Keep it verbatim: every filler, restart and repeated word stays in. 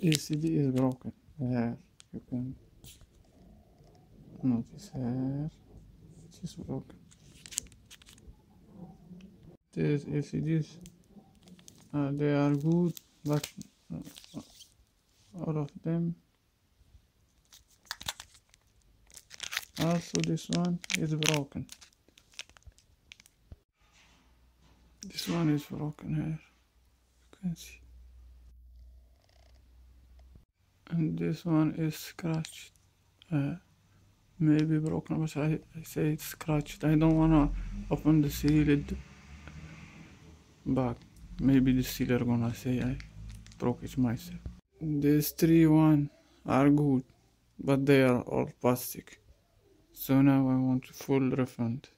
The L C D is broken. There, you can notice here, it is broken. These L C Ds, uh, they are good, but all of them. Also this one is broken. This one is broken here, you can see. And this one is scratched, uh, maybe broken, but I, I say it's scratched. I don't wanna open the sealed bag. Maybe the sealer gonna say I broke it myself. These three one are good, but they are all plastic. So now I want a full refund.